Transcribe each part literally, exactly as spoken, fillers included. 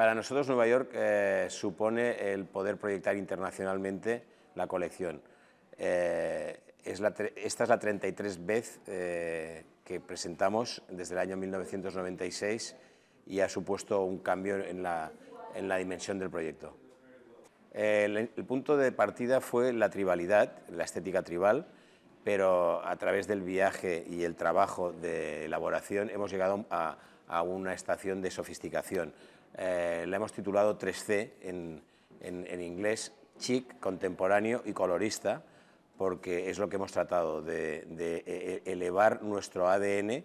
Para nosotros Nueva York eh, supone el poder proyectar internacionalmente la colección. Eh, es la esta es la treinta y tres vez eh, que presentamos desde el año mil novecientos noventa y seis y ha supuesto un cambio en la, en la dimensión del proyecto. Eh, el, el punto de partida fue la tribalidad, la estética tribal, pero a través del viaje y el trabajo de elaboración hemos llegado a, a una estación de sofisticación. Eh, la hemos titulado tres C en, en, en inglés, chic, contemporáneo y colorista, porque es lo que hemos tratado, de, de elevar nuestro A D N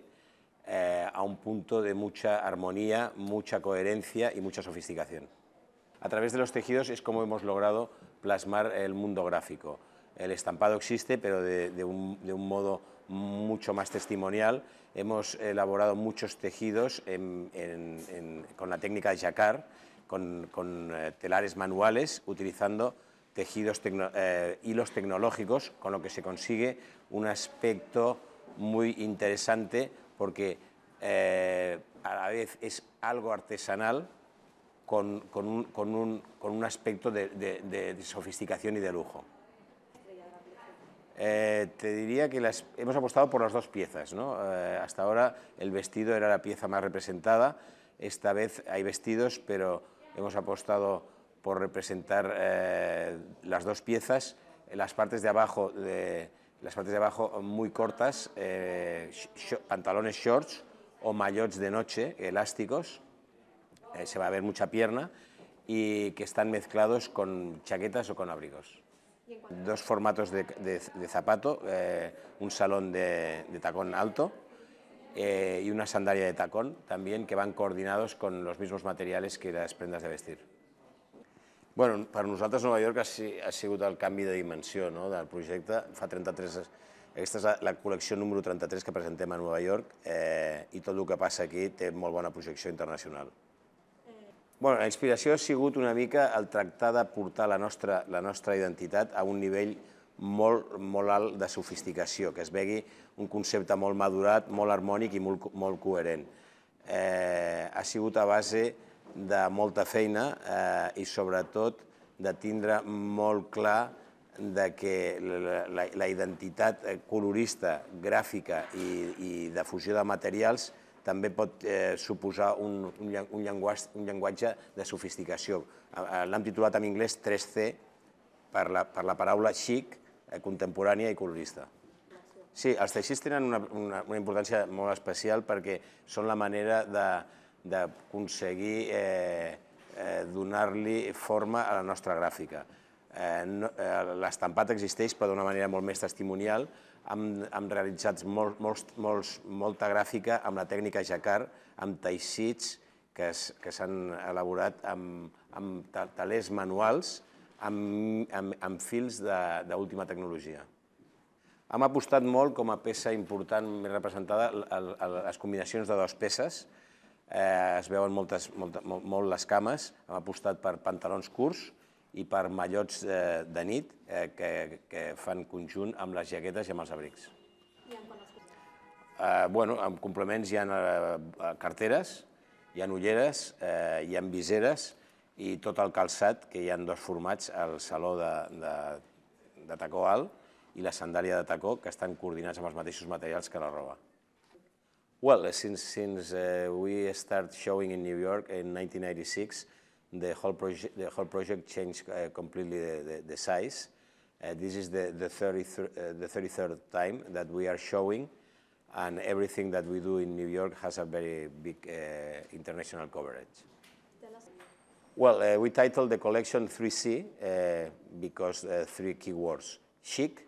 eh, a un punto de mucha armonía, mucha coherencia y mucha sofisticación. A través de los tejidos es como hemos logrado plasmar el mundo gráfico. El estampado existe, pero de, de, un, de un modo mucho más testimonial. Hemos elaborado muchos tejidos en, en, en, con la técnica de jacquard, con, con eh, telares manuales, utilizando tejidos tecno, eh, hilos tecnológicos, con lo que se consigue un aspecto muy interesante, porque eh, a la vez es algo artesanal, con, con, un, con, un, con un aspecto de, de, de sofisticación y de lujo. Eh, te diría que las, hemos apostado por las dos piezas, ¿no? Eh, hasta ahora el vestido era la pieza más representada, esta vez hay vestidos, pero hemos apostado por representar eh, las dos piezas, las partes de abajo, de, las partes de abajo muy cortas, eh, sh pantalones shorts o maillots de noche, elásticos, eh, se va a ver mucha pierna, y que están mezclados con chaquetas o con abrigos. Dos formatos de, de, de zapato, eh, un salón de, de tacón alto eh, y una sandalia de tacón también, que van coordinados con los mismos materiales que las prendas de vestir. Bueno, per nosaltres Nova York ha, ha sigut el canvi de dimensió, no, del projecte. Fa trenta-tres, aquesta és la, la col·lecció número trenta-tres que presentem a Nova York eh, i tot el que passa aquí té molt bona projecció internacional. Bueno, la inspiració ha sigut una mica el tractar de portar la nostra, la nostra identitat a un nivell molt, molt alt de sofisticació, que es vegi un concepte molt madurat, molt harmònic i molt, molt coherent. Eh, ha sigut a base de molta feina eh, i sobretot de tindre molt clar de que la, la, la identitat colorista, gràfica i, i de fusió de materials també pot eh, suposar un, un, un, llenguatge, un llenguatge de sofisticació. L'hem titulat en anglès tres C per la, per la paraula chic, eh, contemporània i colorista. Sí, els teixits tenen una, una, una importància molt especial perquè són la manera d'aconseguir eh, eh, donar-li forma a la nostra gràfica. Eh, no, eh, l'estampat existeix, però d'una manera molt més testimonial. Hem, hem realitzat molt, molts, molts, molta gràfica amb la tècnica jacquard, amb teixits que s'han elaborat amb, amb telers manuals, amb, amb, amb fils d'última tecnologia. Hem apostat molt, com a peça important més representada, a, a les combinacions de dues peces. Eh, es veuen moltes, molt, molt, molt les cames. Hem apostat per pantalons curts i per mallots de nit que, que fan conjunt amb les jaquetes i amb els abrics. Eh, bueno, amb complements hi ha carteres, hi ha ulleres, eh, hi ha viseres i tot el calçat, que hi ha dos formats, el saló de, de, de tacó alt i la sandàlia de tacó, que estan coordinats amb els mateixos materials que la roba. Well, since, since uh, we start showing in New York in nineteen eighty-six, The whole project, the whole project changed uh, completely the, the, the size. Uh, this is the the, thirty-third time that we are showing, and everything that we do in New York has a very big uh, international coverage. Well, uh, we titled the collection three C uh, because uh, three keywords: chic,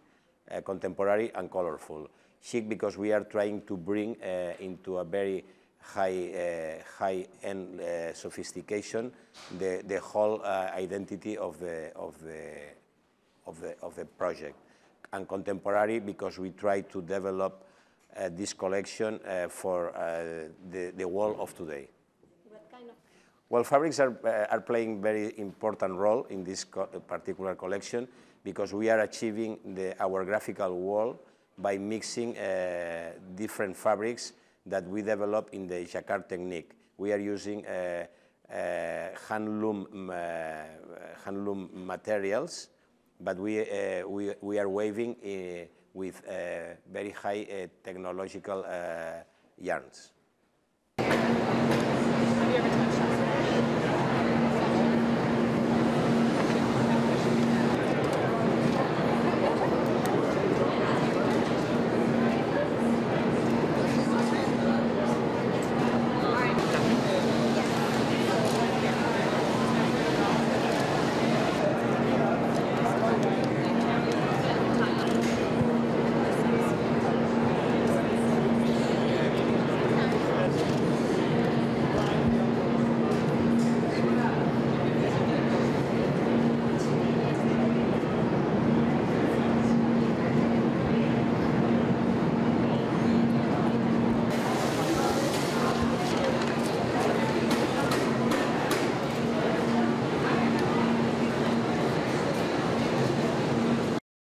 uh, contemporary, and colorful. Chic because we are trying to bring uh, into a very high, uh, high-end uh, sophistication, the, the whole uh, identity of the, of, the, of, the, of the project. And contemporary, because we try to develop uh, this collection uh, for uh, the, the world of today. What kind of? Well, fabrics are, uh, are playing very important role in this co particular collection, because we are achieving the, our graphical world by mixing uh, different fabrics that we develop in the jacquard technique. We are using uh, uh, handloom, uh, handloom materials, but we, uh, we, we are weaving uh, with uh, very high uh, technological uh, yarns.